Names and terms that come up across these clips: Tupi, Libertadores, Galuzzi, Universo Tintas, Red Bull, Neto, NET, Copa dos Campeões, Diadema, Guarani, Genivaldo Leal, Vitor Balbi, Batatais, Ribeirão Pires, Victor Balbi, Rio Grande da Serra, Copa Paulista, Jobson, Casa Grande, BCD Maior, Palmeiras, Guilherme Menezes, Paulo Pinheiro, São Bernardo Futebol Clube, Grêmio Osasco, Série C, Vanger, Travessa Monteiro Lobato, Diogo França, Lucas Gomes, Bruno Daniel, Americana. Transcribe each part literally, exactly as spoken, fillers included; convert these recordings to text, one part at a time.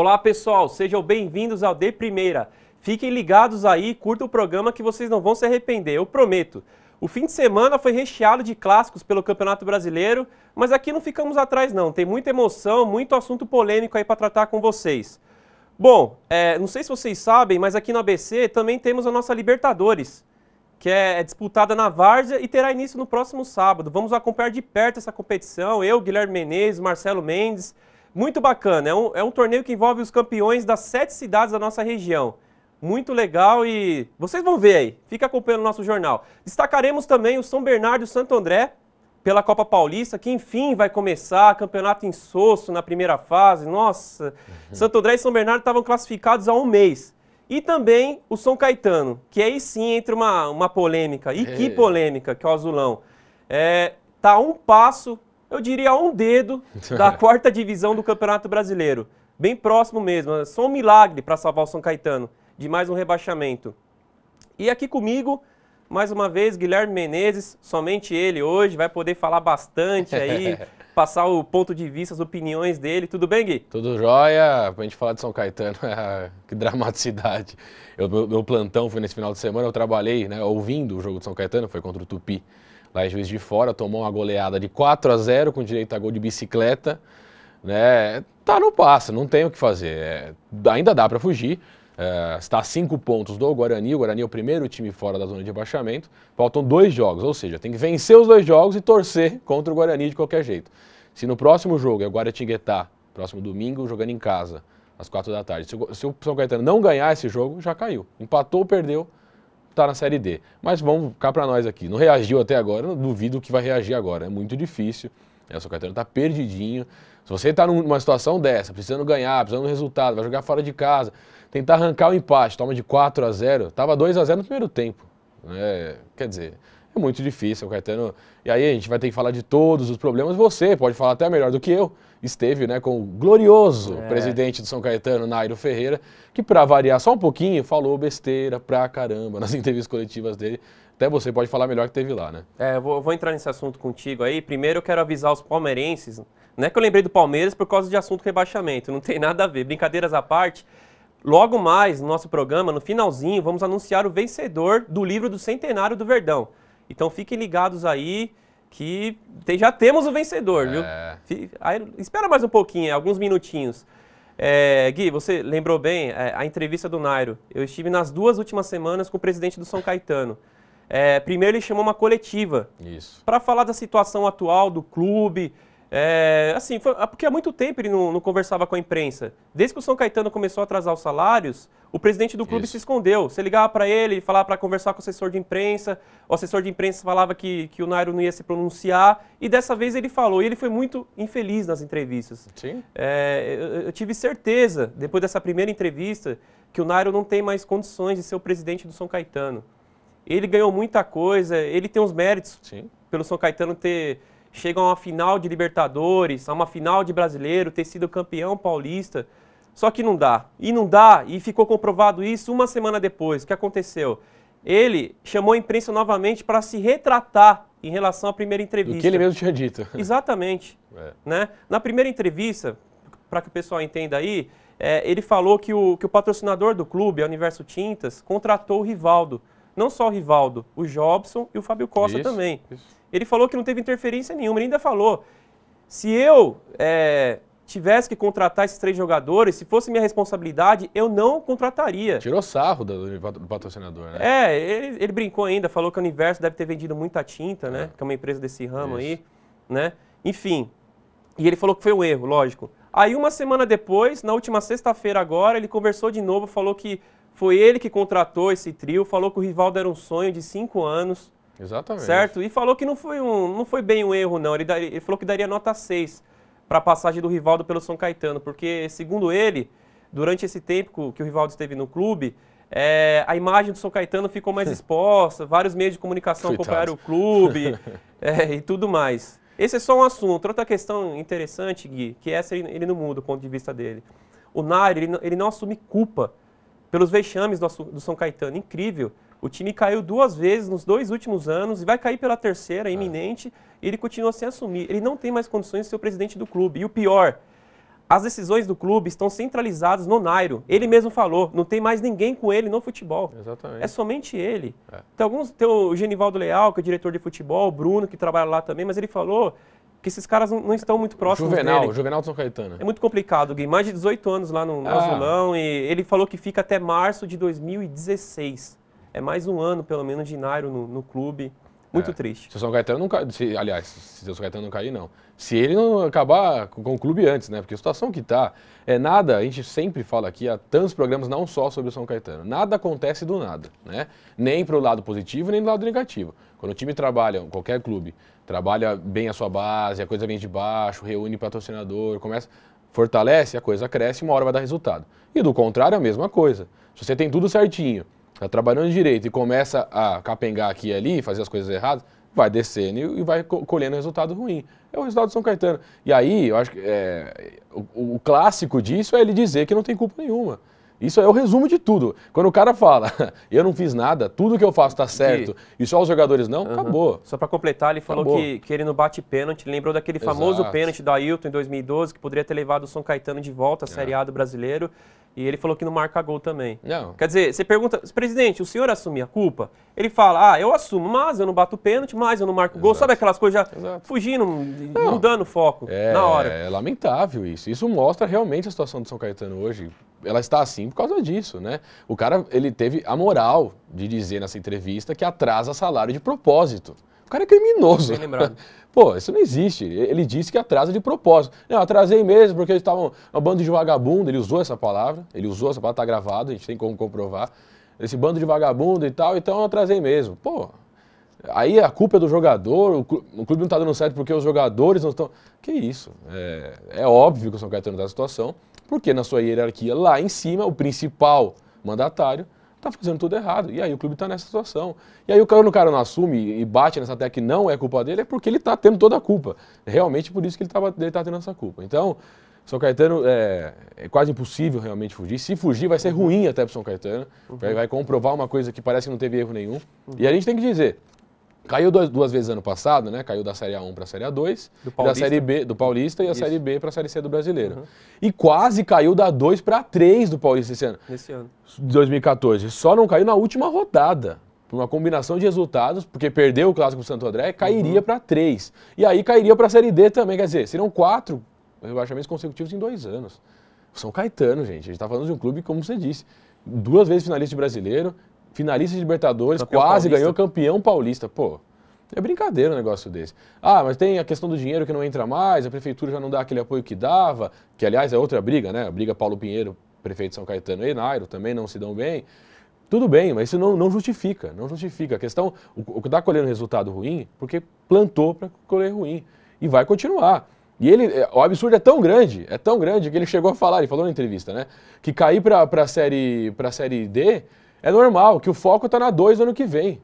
Olá pessoal, sejam bem-vindos ao De Primeira. Fiquem ligados aí, curtam o programa que vocês não vão se arrepender, eu prometo. O fim de semana foi recheado de clássicos pelo Campeonato Brasileiro, mas aqui não ficamos atrás não, tem muita emoção, muito assunto polêmico aí para tratar com vocês. Bom, é, não sei se vocês sabem, mas aqui no A B C também temos a nossa Libertadores, que é disputada na Várzea e terá início no próximo sábado. Vamos acompanhar de perto essa competição, eu, Guilherme Menezes, Marcelo Mendes. Muito bacana, é um, é um torneio que envolve os campeões das sete cidades da nossa região. Muito legal e vocês vão ver aí, fica acompanhando o nosso jornal. Destacaremos também o São Bernardo Santo André pela Copa Paulista, que enfim vai começar, campeonato insosso na primeira fase. Nossa, uhum. Santo André e São Bernardo estavam classificados há um mês. E também o São Caetano, que aí sim entra uma, uma polêmica, e Ei. que polêmica, que é o azulão. É, tá um passo... Eu diria um dedo da quarta divisão do Campeonato Brasileiro. Bem próximo mesmo. Só um milagre para salvar o São Caetano de mais um rebaixamento. E aqui comigo, mais uma vez, Guilherme Menezes. Somente ele hoje vai poder falar bastante aí, passar o ponto de vista, as opiniões dele. Tudo bem, Gui? Tudo jóia. Pra gente falar de São Caetano, que dramaticidade. Eu, meu, meu plantão foi nesse final de semana. Eu trabalhei, né, ouvindo o jogo de São Caetano, foi contra o Tupi. Lá em Juiz de Fora, tomou uma goleada de quatro a zero com direito a gol de bicicleta, né? Tá no passo, não tem o que fazer, é, ainda dá para fugir, é, está a cinco pontos do Guarani, o Guarani é o primeiro time fora da zona de rebaixamento, faltam dois jogos, ou seja, tem que vencer os dois jogos e torcer contra o Guarani de qualquer jeito. Se no próximo jogo é o Guaratinguetá, próximo domingo, jogando em casa, às quatro da tarde, se o, se o São Caetano não ganhar esse jogo, já caiu, empatou ou perdeu, tá na Série D. Mas vamos ficar para nós aqui. Não reagiu até agora, não duvido que vai reagir agora. É muito difícil. Né? O São Caetano tá perdidinho. Se você tá numa situação dessa, precisando ganhar, precisando de resultado, vai jogar fora de casa, tentar arrancar o empate, toma de quatro a zero. Tava dois a zero no primeiro tempo. É, quer dizer, é muito difícil, o Caetano. E aí a gente vai ter que falar de todos os problemas. Você pode falar até melhor do que eu. Esteve, né, com o glorioso é. presidente do São Caetano, Nairo Ferreira, que, para variar só um pouquinho, falou besteira pra caramba nas entrevistas coletivas dele. Até você pode falar melhor que teve lá, né? É, eu vou, vou entrar nesse assunto contigo aí. Primeiro eu quero avisar os palmeirenses. Não é que eu lembrei do Palmeiras por causa de assunto rebaixamento, não tem nada a ver. Brincadeiras à parte, logo mais no nosso programa, no finalzinho, vamos anunciar o vencedor do livro do Centenário do Verdão. Então fiquem ligados aí, que te, já temos o vencedor, é. viu? Aí, espera mais um pouquinho, alguns minutinhos. É, Gui, você lembrou bem é, a entrevista do Nairo. Eu estive nas duas últimas semanas com o presidente do São Caetano. É, primeiro ele chamou uma coletiva para falar da situação atual do clube. É, assim, foi, porque há muito tempo ele não, não conversava com a imprensa. Desde que o São Caetano começou a atrasar os salários, o presidente do clube Isso. se escondeu. Você ligava para ele, falava para conversar com o assessor de imprensa, o assessor de imprensa falava que, que o Nairo não ia se pronunciar, e dessa vez ele falou, e ele foi muito infeliz nas entrevistas. Sim. É, eu, eu tive certeza, depois dessa primeira entrevista, que o Nairo não tem mais condições de ser o presidente do São Caetano. Ele ganhou muita coisa, ele tem os méritos Sim. pelo São Caetano ter... Chega a uma final de Libertadores, a uma final de Brasileiro, ter sido campeão paulista. Só que não dá. E não dá, e ficou comprovado isso uma semana depois. O que aconteceu? Ele chamou a imprensa novamente para se retratar em relação à primeira entrevista. O que ele mesmo tinha dito. Exatamente. É. Né? Na primeira entrevista, para que o pessoal entenda aí, é, ele falou que o, que o patrocinador do clube, a Universo Tintas, contratou o Rivaldo. Não só o Rivaldo, o Jobson e o Fábio Costa isso, também. Isso. Ele falou que não teve interferência nenhuma, ele ainda falou, se eu é, tivesse que contratar esses três jogadores, se fosse minha responsabilidade, eu não contrataria. Tirou sarro do, do patrocinador, né? É, ele, ele brincou ainda, falou que o Universo deve ter vendido muita tinta, né? É. Que é uma empresa desse ramo Isso. aí, né? Enfim, e ele falou que foi um erro, lógico. Aí uma semana depois, na última sexta-feira agora, ele conversou de novo, falou que foi ele que contratou esse trio, falou que o Rivaldo era um sonho de cinco anos... Exatamente. Certo? E falou que não foi, um, não foi bem um erro, não. Ele, dar, ele falou que daria nota seis para a passagem do Rivaldo pelo São Caetano, porque, segundo ele, durante esse tempo que o Rivaldo esteve no clube, é, a imagem do São Caetano ficou mais exposta, vários meios de comunicação acompanharam o clube é, e tudo mais. Esse é só um assunto. Outra questão interessante, Gui, que essa ele, ele não muda o ponto de vista dele. O Nairo, ele, ele não assume culpa pelos vexames do, do São Caetano. Incrível. O time caiu duas vezes nos dois últimos anos e vai cair pela terceira, iminente, ah. e ele continua sem assumir. Ele não tem mais condições de ser o presidente do clube. E o pior, As decisões do clube estão centralizadas no Nairo. Ele mesmo falou, não tem mais ninguém com ele no futebol. Exatamente. É somente ele. É. Tem, alguns, tem o Genivaldo Leal, que é diretor de futebol, o Bruno, que trabalha lá também, mas ele falou que esses caras não, não estão muito próximos Juvenal, dele. Juvenal de São Caetano. É muito complicado, Gui. Mais de dezoito anos lá no, no ah. Azulão, e ele falou que fica até março de dois mil e dezesseis. É mais um ano, pelo menos, de Nairo no, no clube. Muito é. triste. Se o São Caetano não cair, se, aliás, se o São Caetano não cair, não. Se ele não acabar com, com o clube antes, né? Porque a situação que tá é nada, a gente sempre fala aqui, há tantos programas não só sobre o São Caetano. Nada acontece do nada, né? Nem pro lado positivo, nem do lado negativo. Quando o time trabalha, qualquer clube, trabalha bem a sua base, a coisa vem de baixo, reúne patrocinador, começa... Fortalece, a coisa cresce, uma hora vai dar resultado. E do contrário, é a mesma coisa. Se você tem tudo certinho, está trabalhando direito e começa a capengar aqui e ali, fazer as coisas erradas, vai descendo e vai colhendo resultado ruim. É o resultado do São Caetano. E aí, eu acho que é, o, o clássico disso é ele dizer que não tem culpa nenhuma. Isso é o resumo de tudo. Quando o cara fala, eu não fiz nada, tudo que eu faço está certo e só os jogadores não, uhum. acabou. Só para completar, ele falou que, que ele não bate pênalti, lembrou daquele Exato. famoso pênalti da Ailton em dois mil e doze, que poderia ter levado o São Caetano de volta à é. Série A do Brasileiro. E ele falou que não marca gol também. Não. Quer dizer, você pergunta, presidente, o senhor assume a culpa? Ele fala, ah, eu assumo, mas eu não bato pênalti, mas eu não marco gol. Exato. Sabe aquelas coisas já Exato. fugindo, não. mudando o foco é, na hora. É lamentável isso. Isso mostra realmente a situação do São Caetano hoje. Ela está assim por causa disso, né? O cara, ele teve a moral de dizer nessa entrevista que atrasa salário de propósito. O cara é criminoso. Bem lembrado. Pô, isso não existe. Ele disse que atrasa de propósito. Não, atrasei mesmo porque eles estavam um bando de vagabundo. Ele usou essa palavra. Ele usou essa palavra, tá gravado, a gente tem como comprovar. Esse bando de vagabundo e tal, então eu atrasei mesmo. Pô, aí a culpa é do jogador, o clube não tá dando certo porque os jogadores não estão... Que isso? É, é óbvio que o São Caetano tá na situação, porque na sua hierarquia lá em cima, o principal mandatário tá fazendo tudo errado. E aí o clube tá nessa situação. E aí o cara, o cara não assume e bate nessa tecla que não é culpa dele, é porque ele tá tendo toda a culpa. Realmente por isso que ele tá, ele tá tendo essa culpa. Então, São Caetano é, é quase impossível realmente fugir. Se fugir vai ser uhum. ruim até pro São Caetano. Uhum. Vai, vai comprovar uma coisa que parece que não teve erro nenhum. Uhum. E a gente tem que dizer, caiu duas, duas vezes ano passado, né? Caiu da Série A um para a Série A dois, da Série B do Paulista e a Isso. Série B para a Série C do Brasileiro. Uhum. E quase caiu da dois para três do Paulista esse ano. Esse ano. dois mil e quatorze. Só não caiu na última rodada. Por uma combinação de resultados, porque perdeu o Clássico Santo André, cairia uhum. para três. E aí cairia para a Série D também. Quer dizer, serão quatro rebaixamentos consecutivos em dois anos. São Caetano, gente. A gente está falando de um clube, como você disse, duas vezes finalista de Brasileiro, finalista de Libertadores, campeão quase paulista. ganhou campeão paulista. Pô, é brincadeira um negócio desse. Ah, mas tem a questão do dinheiro que não entra mais, a prefeitura já não dá aquele apoio que dava, que aliás é outra briga, né? A briga Paulo Pinheiro, prefeito de São Caetano e Nairo também não se dão bem. Tudo bem, mas isso não, não justifica, não justifica. A questão, o que está colhendo resultado ruim, porque plantou para colher ruim e vai continuar. E ele, o absurdo é tão grande, é tão grande que ele chegou a falar, ele falou na entrevista, né? Que cair para a série, pra série D... É normal, que o foco está na dois do ano que vem.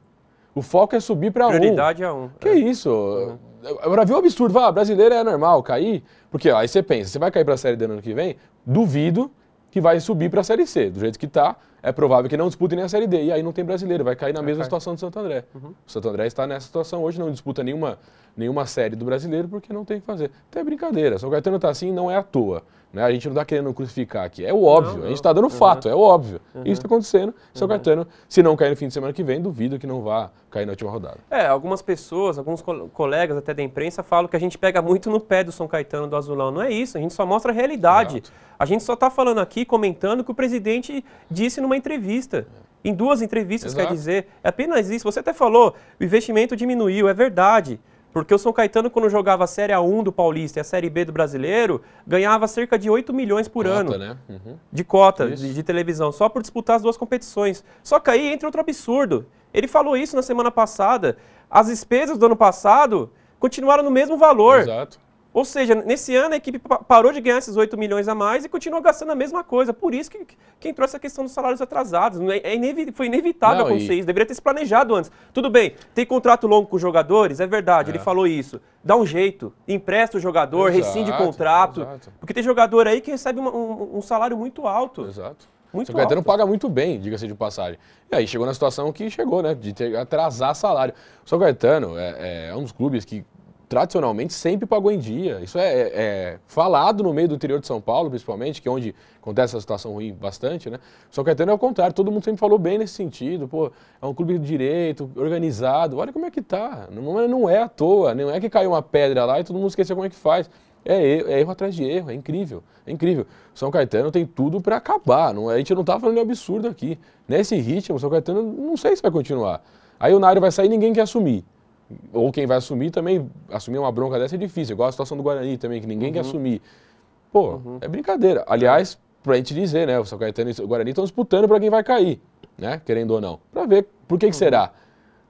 O foco é subir para um. Prioridade é um. Que é. isso? Uhum. Agora viu o absurdo, ah, brasileiro é normal cair, porque ó, aí você pensa, você vai cair para a Série D no ano que vem? Duvido que vai subir para a Série C. Do jeito que está, é provável que não dispute nem a Série D. E aí não tem brasileiro, vai cair na vai mesma cair. situação do Santo André. Uhum. O Santo André está nessa situação hoje, não disputa nenhuma, nenhuma série do brasileiro porque não tem o que fazer. Até brincadeira, São Caetano está assim, não é à toa. A gente não está querendo crucificar aqui, é o óbvio, não, não. a gente está dando fato, uhum. é o óbvio. Uhum. Isso está acontecendo, São uhum. Caetano, se não cair no fim de semana que vem, duvido que não vá cair na última rodada. É, algumas pessoas, alguns co colegas até da imprensa falam que a gente pega muito no pé do São Caetano, do Azulão. Não é isso, a gente só mostra a realidade. Exato. A gente só está falando aqui, comentando o que o presidente disse numa entrevista. É. Em duas entrevistas, Exato. quer dizer, é apenas isso. Você até falou, o investimento diminuiu, é verdade. Porque o São Caetano, quando jogava a Série A um do Paulista e a Série B do Brasileiro, ganhava cerca de oito milhões por cota, ano né? uhum. de cota de, de televisão, só por disputar as duas competições. Só que aí entra outro absurdo. Ele falou isso na semana passada. As despesas do ano passado continuaram no mesmo valor. Exato. Ou seja, nesse ano a equipe parou de ganhar esses oito milhões a mais e continuou gastando a mesma coisa. Por isso que, que entrou essa questão dos salários atrasados. É inevi foi inevitável Não, acontecer e... isso. Deveria ter se planejado antes. Tudo bem, tem contrato longo com os jogadores, é verdade, é. ele falou isso. Dá um jeito, empresta o jogador, exato, rescinde o contrato. Exato. Porque tem jogador aí que recebe uma, um, um salário muito alto. Exato. Muito São Caetano alto. paga muito bem, diga-se de passagem. E aí chegou na situação que chegou, né? De ter, atrasar salário. São Caetano é, é, é um dos clubes que tradicionalmente sempre pagou em dia. Isso é, é, é falado no meio do interior de São Paulo, principalmente, que é onde acontece essa situação ruim bastante, né? São Caetano é o contrário, todo mundo sempre falou bem nesse sentido, pô, é um clube de direito, organizado, olha como é que tá, não, não é à toa, não é que caiu uma pedra lá e todo mundo esqueceu como é que faz. É erro, é erro atrás de erro, é incrível, é incrível. São Caetano tem tudo para acabar, não, a gente não tá falando de absurdo aqui. Nesse ritmo, São Caetano não sei se vai continuar. Aí o Nairo vai sair e ninguém quer assumir. Ou quem vai assumir também, assumir uma bronca dessa é difícil, igual a situação do Guarani também, que ninguém uhum. quer assumir. Pô, uhum. é brincadeira. Aliás, pra gente dizer, né, o São Caetano e o Guarani estão disputando pra quem vai cair, né, querendo ou não. Pra ver por que, que uhum. será.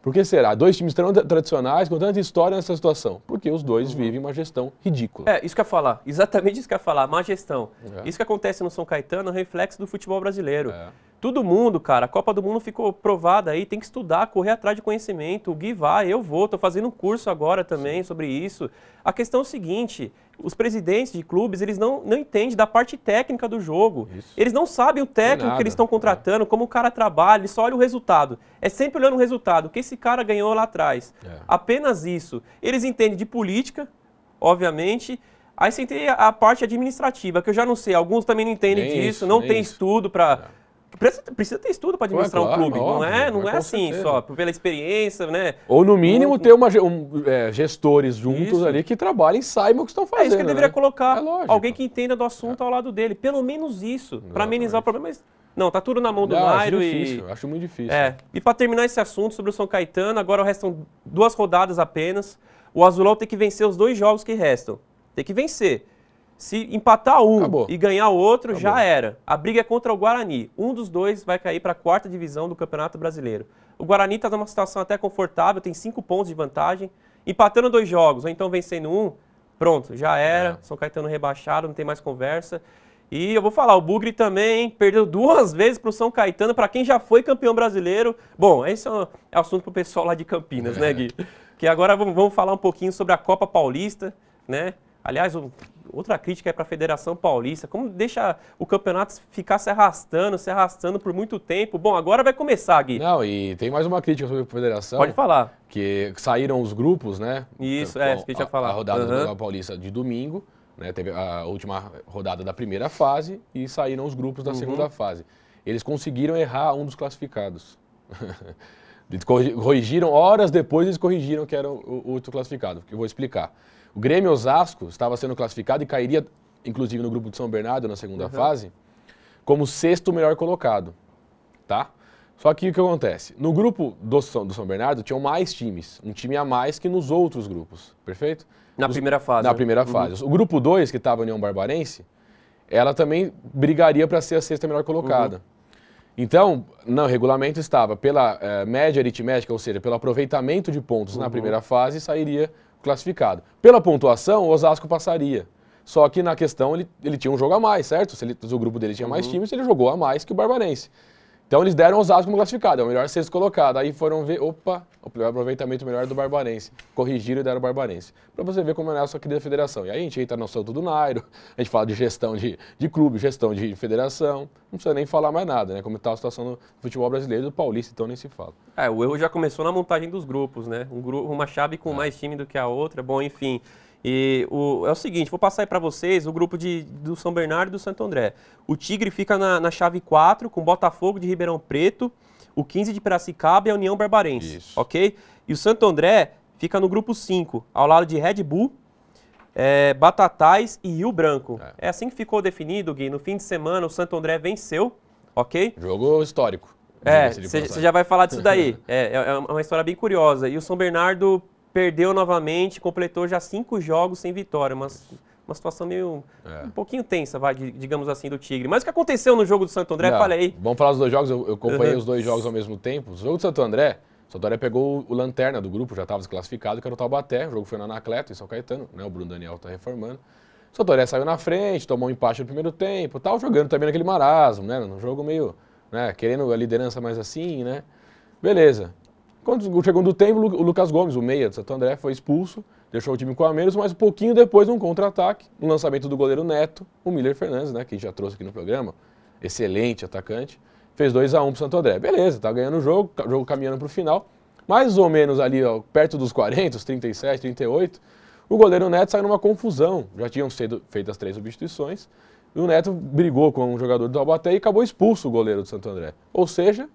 Por que será? Dois times tão tradicionais, com tanta história nessa situação. Porque os dois uhum. vivem uma gestão ridícula. É, isso que eu ia falar. Exatamente isso que eu ia falar, má gestão. É. Isso que acontece no São Caetano é um reflexo do futebol brasileiro. É. Todo mundo, cara, a Copa do Mundo ficou provada aí, tem que estudar, correr atrás de conhecimento, o Gui vai, eu vou, tô fazendo um curso agora também sobre isso. A questão é o seguinte, os presidentes de clubes, eles não, não entendem da parte técnica do jogo. Isso. Eles não sabem o técnico que eles estão contratando, é. como o cara trabalha, eles só olham o resultado. É sempre olhando o resultado, o que esse cara ganhou lá atrás. É. Apenas isso. Eles entendem de política, obviamente. Aí você entende a parte administrativa, que eu já não sei, alguns também não entendem nem disso, isso, não tem isso. estudo para... É. Precisa, precisa ter estudo para administrar é claro, um clube, óbvio, não é, não é, é assim certeza. Só, pela experiência, né? Ou no mínimo um, ter uma, um, é, gestores juntos isso. ali que trabalhem e saibam o que estão fazendo. É isso que ele né? deveria colocar, é alguém que entenda do assunto é. ao lado dele, pelo menos isso, para amenizar o problema. Mas não, tá tudo na mão do não, Nairo acho difícil, e... acho muito difícil. É, e para terminar esse assunto sobre o São Caetano, agora restam duas rodadas apenas, o Azulão tem que vencer os dois jogos que restam, tem que vencer. Se empatar um Acabou. e ganhar o outro, Acabou. já era. A briga é contra o Guarani. Um dos dois vai cair para a quarta divisão do Campeonato Brasileiro. O Guarani está numa situação até confortável, tem cinco pontos de vantagem. Empatando dois jogos, ou então vencendo um, pronto, já era. É. São Caetano rebaixado, não tem mais conversa. E eu vou falar, o Bugre também perdeu duas vezes para o São Caetano, para quem já foi campeão brasileiro. Bom, esse é um assunto para o pessoal lá de Campinas, é. né, Gui? Que agora vamos falar um pouquinho sobre a Copa Paulista, né? Aliás, outra crítica é para a Federação Paulista, como deixa o campeonato ficar se arrastando, se arrastando por muito tempo. Bom, agora vai começar, Gui. Não, e tem mais uma crítica sobre a Federação. Pode falar. Que saíram os grupos, né? Isso, é, isso que a gente ia falar. A rodada uhum. do Campeonato Paulista de domingo, né? Teve a última rodada da primeira fase e saíram os grupos da uhum. segunda fase. Eles conseguiram errar um dos classificados. Eles corrigiram, horas depois eles corrigiram que era o outro classificado, que eu vou explicar. O Grêmio Osasco estava sendo classificado e cairia, inclusive, no grupo de São Bernardo, na segunda uhum. fase, como sexto melhor colocado, tá? Só que o que acontece? No grupo do São, do São Bernardo tinham mais times, um time a mais que nos outros grupos, perfeito? Na Os, primeira fase. Na primeira fase. Uhum. O grupo dois, que estava a União Barbarense, ela também brigaria para ser a sexta melhor colocada. Uhum. Então, no regulamento estava pela eh, média aritmética, ou seja, pelo aproveitamento de pontos uhum. na primeira fase, sairia... classificado. Pela pontuação, o Osasco passaria. Só que na questão ele, ele tinha um jogo a mais, certo? Se, ele, se o grupo dele tinha mais uhum. times, ele jogou a mais que o Barbarense. Então eles deram o Osasco como classificado, é o melhor sexto colocado. Aí foram ver, opa, o aproveitamento melhor do Barbarense. Corrigiram e deram o Barbarense. Pra você ver como é a nossa querida federação. E aí a gente entra no assunto do Nairo, a gente fala de gestão de, de clube, gestão de federação. Não precisa nem falar mais nada, né? Como tá a situação do futebol brasileiro, do paulista, então nem se fala. É, o erro já começou na montagem dos grupos, né? Um grupo, uma chave com é. mais time do que a outra. Bom, enfim... E o, é o seguinte, vou passar aí para vocês o grupo de, do São Bernardo e do Santo André. O Tigre fica na, na chave quatro com o Botafogo de Ribeirão Preto, o quinze de Piracicaba e a União Barbarense, Isso. ok? E o Santo André fica no grupo cinco, ao lado de Red Bull, é, Batatais e Rio Branco. É. é assim que ficou definido, Gui. No fim de semana o Santo André venceu, ok? Jogo histórico. É, você já vai falar disso daí. é, é uma história bem curiosa. E o São Bernardo... perdeu novamente, completou já cinco jogos sem vitória, mas uma situação meio é. um pouquinho tensa, vai, digamos assim, do Tigre. Mas o que aconteceu no jogo do Santo André? Não, Fala aí. Vamos falar dos dois jogos, eu, eu acompanhei uhum. os dois jogos ao mesmo tempo. O jogo do Santo André, o Santo André pegou o, o lanterna do grupo, já estava desclassificado, que era o Taubaté, o jogo foi no Anacleto, em São Caetano, né? O Bruno Daniel está reformando. O Santo André saiu na frente, tomou um empate no primeiro tempo, tal, jogando também naquele marasmo, né? Num jogo meio, né? Querendo a liderança mais assim, né? Beleza. Quando no segundo tempo, o Lucas Gomes, o meia do Santo André, foi expulso, deixou o time com a menos, mas um pouquinho depois, num contra-ataque, no lançamento do goleiro Neto, o Miller Fernandes, né, que a gente já trouxe aqui no programa, excelente atacante, fez dois a um pro Santo André. Beleza, tá ganhando o jogo, jogo caminhando pro final, mais ou menos ali, ó, perto dos quarenta, os trinta e sete, trinta e oito, O goleiro Neto saiu numa confusão, já tinham sido feitas as três substituições, e o Neto brigou com um jogador do Taubaté e acabou expulso o goleiro do Santo André. Ou seja,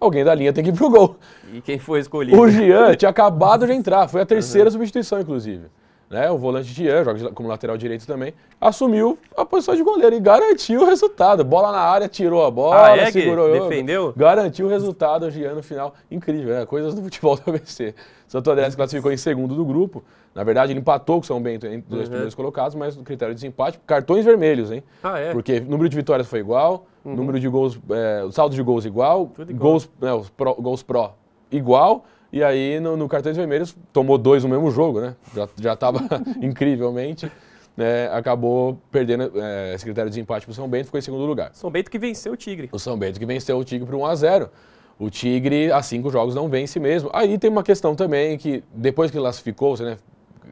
alguém da linha tem que ir pro gol. E quem foi escolhido? O Dian tinha acabado de entrar, foi a terceira uhum. substituição, inclusive. Né? O volante Dian, joga como lateral direito também, assumiu a posição de goleiro e garantiu o resultado. Bola na área, tirou a bola, ah, é segurou que defendeu? Garantiu o resultado, o Dian no final. Incrível, né? Coisas do futebol do A B C. Santo André se classificou em segundo do grupo. Na verdade, ele empatou com o São Bento entre os uhum. dois primeiros colocados, mas no critério de desempate, cartões vermelhos, hein? Ah, é? Porque número de vitórias foi igual, uhum. número de gols, é, saldo de gols igual, igual. Gols, né, os pro, gols pró igual, e aí no, no cartões vermelhos tomou dois no mesmo jogo, né? Já, já tava incrivelmente, né? Acabou perdendo é, esse critério de desempate pro São Bento, ficou em segundo lugar. São Bento que venceu o Tigre. O São Bento que venceu o Tigre por um a zero. O Tigre, há cinco jogos, não vence mesmo. Aí tem uma questão também que, depois que classificou, você, né,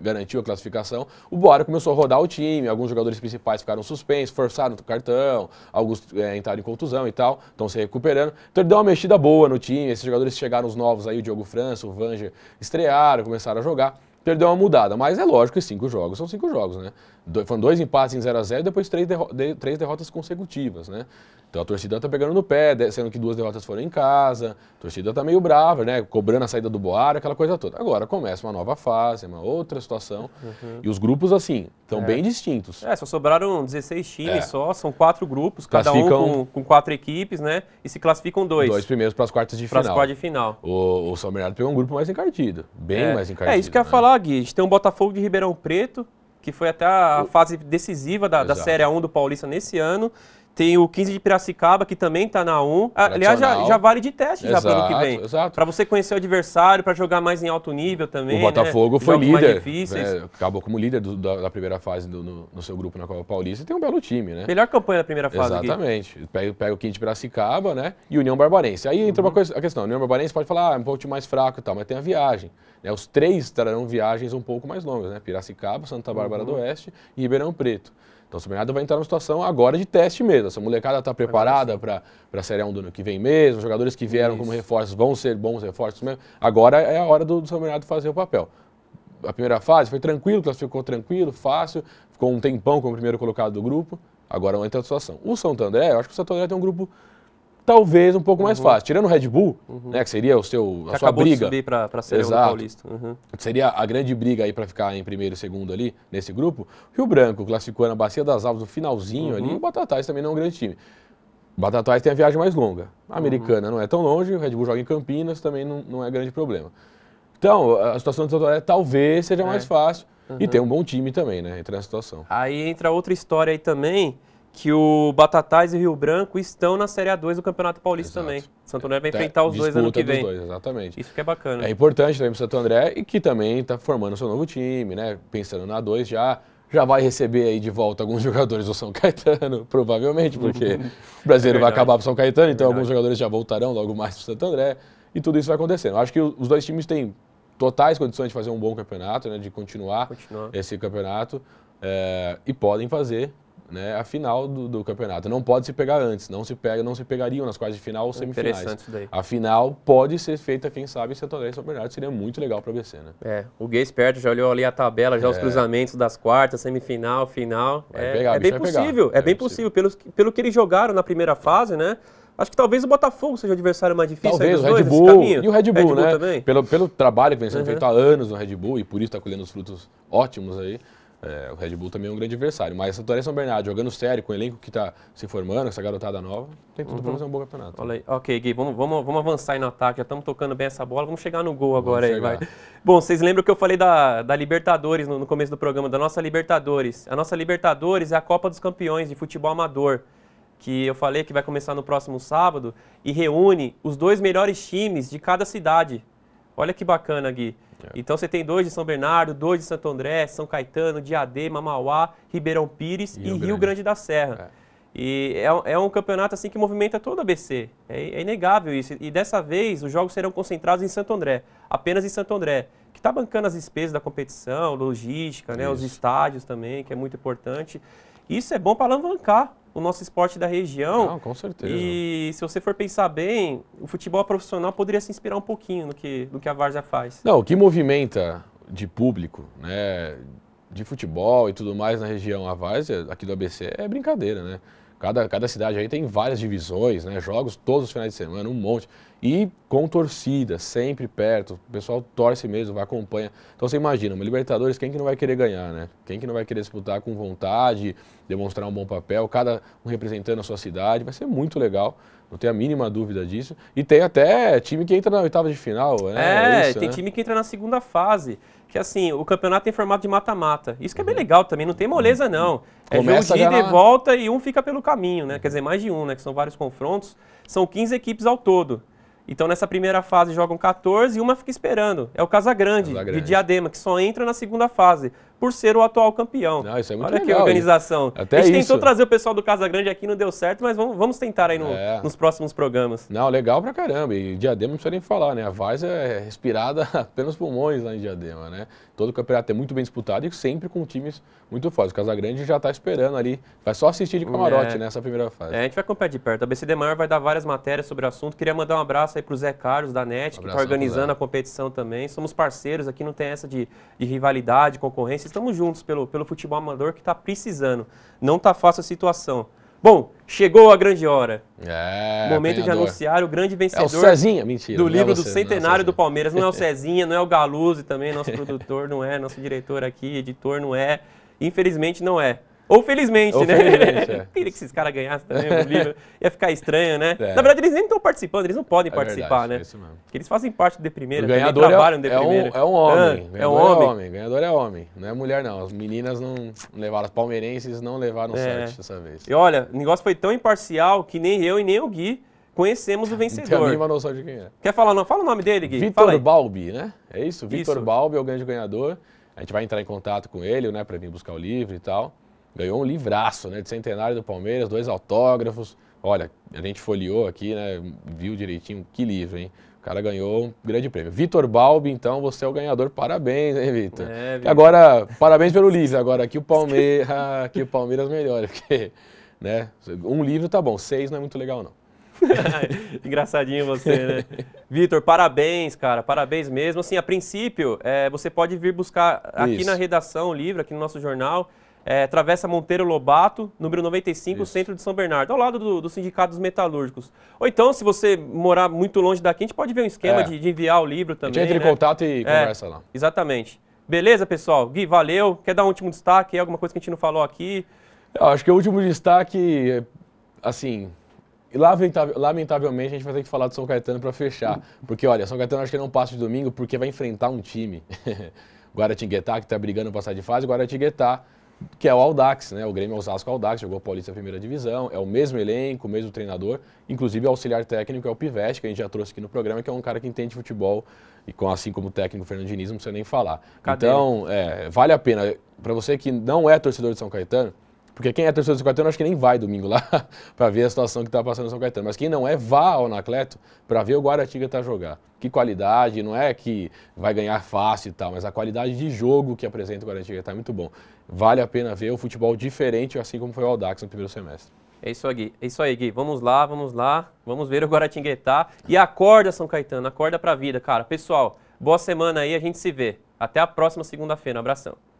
garantiu a classificação, o Boara começou a rodar o time, alguns jogadores principais ficaram suspensos, forçaram o cartão, alguns é, entraram em contusão e tal, estão se recuperando. Então ele deu uma mexida boa no time, esses jogadores chegaram os novos aí, o Diogo França, o Vanger, estrearam, começaram a jogar. Então ele deu uma mudada, mas é lógico que cinco jogos são cinco jogos, né? Do, foram dois empates em zero a zero e depois três, derro de, três derrotas consecutivas, né? Então a torcida tá pegando no pé, sendo que duas derrotas foram em casa, a torcida tá meio brava, né? Cobrando a saída do Boara, aquela coisa toda. Agora começa uma nova fase, uma outra situação. Uhum. E os grupos, assim, estão é. bem distintos. É, só sobraram dezesseis times é. só, são quatro grupos, cada um com, com quatro equipes, né? E se classificam dois. Dois primeiros para as quartas de final. Para as quartas de final. O, o São Bernardo pegou um grupo mais encardido, bem é. mais encardido. É, isso que eu ia né? falar, Gui. A gente tem um Botafogo de Ribeirão Preto, que foi até a o... fase decisiva da, da Série A um do Paulista nesse ano. Tem o quinze de Piracicaba, que também está na um. Aliás, já, já vale de teste já pelo que vem. Para você conhecer o adversário, para jogar mais em alto nível também. O Botafogo, né, foi líder, né, acabou como líder do, da, da primeira fase do, no, no seu grupo na Copa Paulista. E tem um belo time, né? Melhor campanha da primeira fase. Exatamente. Pega, pega o quinze de Piracicaba, né? E União Barbarense. Aí entra uhum. uma coisa, a questão. A União Barbarense pode falar, ah, é um pouco mais fraco e tal, mas tem a viagem. Né? Os três trarão viagens um pouco mais longas, né? Piracicaba, Santa Bárbara uhum. do Oeste e Ribeirão Preto. Então o São Bernardo vai entrar numa situação agora de teste mesmo. Essa molecada está preparada para a Série A um do ano que vem mesmo. Os jogadores que vieram Isso. como reforços vão ser bons reforços mesmo. Agora é a hora do, do São Bernardo fazer o papel. A primeira fase foi tranquilo, classificou tranquilo, fácil. Ficou um tempão como o primeiro colocado do grupo. Agora entra a situação. O Santo André, eu acho que o Santo André tem um grupo talvez um pouco uhum. mais fácil. Tirando o Red Bull, uhum. né, que seria o seu, a que sua acabou briga. Acabou de subir para a Série A um do Paulista. Uhum. Seria a grande briga aí para ficar em primeiro e segundo ali, nesse grupo. Rio Branco classificou na Bacia das Alves no finalzinho uhum. ali. E o Batatais também não é um grande time. O Batatais tem a viagem mais longa. A Americana uhum. não é tão longe, o Red Bull joga em Campinas, também não, não é grande problema. Então, a situação do Santo André talvez seja é. mais fácil. Uhum. E tem um bom time também, né? Entra na situação. Aí entra outra história aí também, que o Batatais e o Rio Branco estão na Série A dois do Campeonato Paulista Exato. também. Santo André vai enfrentar os dois ano que vem. Dois, exatamente. Isso que é bacana. É importante também para o Santo André, e que também está formando seu novo time, né? Pensando na A dois já, já vai receber aí de volta alguns jogadores do São Caetano, provavelmente, porque o brasileiro é vai acabar para o São Caetano, então é alguns jogadores já voltarão logo mais para o Santo André, e tudo isso vai acontecendo. Eu acho que os dois times têm totais condições de fazer um bom campeonato, né? De continuar, continuar. esse campeonato, é, e podem fazer, né, a final do, do campeonato. Não pode se pegar antes, não se pega, não se pegariam nas quartas de final ou semifinais. Interessante isso daí. A final pode ser feita, quem sabe, em Santo André e São Bernardo, seria muito legal para o B C, né? É, o Gui Esperto já olhou ali a tabela, já é. os cruzamentos das quartas, semifinal, final. É, pegar, é, bem possível, é, é bem possível, é bem possível. Pelos, pelo que eles jogaram na primeira fase, né? Acho que talvez o Botafogo seja o adversário mais difícil. Talvez, o Red Bull e o Red Bull, Red Bull né? Também. Pelo, pelo trabalho que vem sendo uhum. feito há anos no Red Bull, e por isso está colhendo os frutos ótimos aí. É, o Red Bull também é um grande adversário, mas Santo André e São Bernardo jogando sério, com o elenco que está se formando, essa garotada nova, tem tudo uhum. para fazer um bom campeonato. Olha aí. Ok, Gui, vamos, vamos, vamos avançar aí no ataque, já estamos tocando bem essa bola, vamos chegar no gol agora vamos aí. Vai. Bom, vocês lembram que eu falei da, da Libertadores no, no começo do programa, da nossa Libertadores. A nossa Libertadores é a Copa dos Campeões de futebol amador, que eu falei que vai começar no próximo sábado e reúne os dois melhores times de cada cidade. Olha que bacana, Gui. Então você tem dois de São Bernardo, dois de Santo André, São Caetano, Diadema, Mauá, Ribeirão Pires e, e Rio Grande da Serra. É. E é, é um campeonato assim que movimenta todo a B C. É, é inegável isso. E dessa vez os jogos serão concentrados em Santo André, apenas em Santo André, que está bancando as despesas da competição, logística, né, os estádios também, que é muito importante. Isso é bom para alavancar o nosso esporte da região. Não, com certeza. E se você for pensar bem, o futebol profissional poderia se inspirar um pouquinho no que, no que a Várzea faz. Não, o que movimenta de público, né, de futebol e tudo mais na região, a Várzea, aqui do A B C, é brincadeira, né? Cada, cada cidade aí tem várias divisões, né? Jogos todos os finais de semana, um monte. E com torcida, sempre perto, o pessoal torce mesmo, vai, acompanha. Então você imagina, uma Libertadores, quem que não vai querer ganhar, né? Quem que não vai querer disputar com vontade, demonstrar um bom papel, cada um representando a sua cidade, vai ser muito legal, não tenho a mínima dúvida disso. E tem até time que entra na oitava de final, né? É, é isso, tem, né? Time que entra na segunda fase, que assim, o campeonato tem formato de mata-mata. Isso que é bem legal também, não tem moleza não. É Começa jogo de ida e volta e um fica pelo caminho, né? Quer dizer, mais de um, né? Que são vários confrontos, são quinze equipes ao todo. Então, nessa primeira fase, jogam quatorze e uma fica esperando. É o Casa Grande, Casa Grande, de Diadema, que só entra na segunda fase, por ser o atual campeão. Não, isso é muito Olha legal, que organização. Até a gente isso. tentou trazer o pessoal do Casa Grande aqui, não deu certo, mas vamos, vamos tentar aí no, é. nos próximos programas. Não, legal pra caramba. E Diadema não precisa nem falar, né? A Várzea é respirada pelos pulmões lá em Diadema, né? Todo o campeonato é muito bem disputado e sempre com times muito fortes. O Casa Grande já tá esperando ali, vai só assistir de camarote é. nessa primeira fase. É, a gente vai acompanhar de perto. A B C D Maior vai dar várias matérias sobre o assunto. Queria mandar um abraço aí para o Zé Carlos da NET, que está organizando a competição também. Somos parceiros aqui, não tem essa de, de rivalidade, concorrência. Estamos juntos pelo, pelo futebol amador que está precisando. Não está fácil a situação. Bom, chegou a grande hora. É, Momento apanhador. de anunciar o grande vencedor é o Cezinha. Mentira, do livro é você, do centenário é do Palmeiras. Não é o Cezinha, não é o Galuzzi também, nosso produtor não é, nosso diretor aqui, editor não é. Infelizmente não é. Ou felizmente, Ou né? Felizmente, é. Queria que esses caras ganhassem também o livro. Ia ficar estranho, né? É. Na verdade, eles nem estão participando, eles não podem é participar, verdade, né? É isso mesmo. Porque eles fazem parte do De Primeira, eles trabalham no De Primeira. É um, é um homem. Ah, é um homem. É homem. Ganhador é homem. Não é mulher, não. As meninas não levaram, as palmeirenses não levaram é. sorte dessa vez. E olha, o negócio foi tão imparcial que nem eu e nem o Gui conhecemos o vencedor. Não tem a mínima noção de quem é. Quer falar não? Fala o nome dele, Gui. Vitor Balbi, né? É isso? Vitor Balbi é o grande ganhador. A gente vai entrar em contato com ele, né? Pra vir buscar o livro e tal. Ganhou um livraço, né, de centenário do Palmeiras, dois autógrafos. Olha, a gente folheou aqui, né, viu direitinho, que livro, hein? O cara ganhou um grande prêmio. Vitor Balbi, então, você é o ganhador. Parabéns, hein, Vitor? É, agora, parabéns pelo livro. Agora, que o Palmeiras, que o Palmeiras melhora, porque, né, um livro tá bom, seis não é muito legal, não. Engraçadinho você, né? Vitor, parabéns, cara, parabéns mesmo. Assim, a princípio, é, você pode vir buscar aqui Isso. na redação o livro, aqui no nosso jornal. É, Travessa Monteiro Lobato, número noventa e cinco, Isso. centro de São Bernardo, ao lado do, do Sindicato dos Metalúrgicos. Ou então, se você morar muito longe daqui, a gente pode ver um esquema é. de, de enviar o livro também. A gente entra né? em contato e é, conversa lá. Exatamente. Beleza, pessoal? Gui, valeu. Quer dar um último destaque? Alguma coisa que a gente não falou aqui? Eu acho que o último destaque, assim... Lamentavelmente, a gente vai ter que falar do São Caetano para fechar. Porque, olha, São Caetano acho que não passa de domingo porque vai enfrentar um time. Guaratinguetá, que está brigando para passar de fase. Guaratinguetá, que é o Aldax, né? O Grêmio Osasco Aldax, jogou a Paulista Primeira Divisão. É o mesmo elenco, o mesmo treinador. Inclusive, o auxiliar técnico é o Pivete, que a gente já trouxe aqui no programa, que é um cara que entende futebol. E com, assim como o técnico Fernando Diniz, não precisa nem falar. Cadê? Então, é, vale a pena. Para você que não é torcedor de São Caetano, porque quem é torcedor de São Caetano, acho que nem vai domingo lá para ver a situação que está passando em São Caetano. Mas quem não é, vá ao Anacleto para ver o Guaratinguetá jogar. Que qualidade, não é que vai ganhar fácil e tal, mas a qualidade de jogo que apresenta o Guaratinguetá é muito bom. Vale a pena ver o futebol diferente, assim como foi o Aldax no primeiro semestre. É isso aí, Gui. É isso aí, Gui. Vamos lá, vamos lá. Vamos ver o Guaratinguetá. E acorda, São Caetano. Acorda para a vida, cara. Pessoal, boa semana aí. A gente se vê. Até a próxima segunda-feira. Um abração.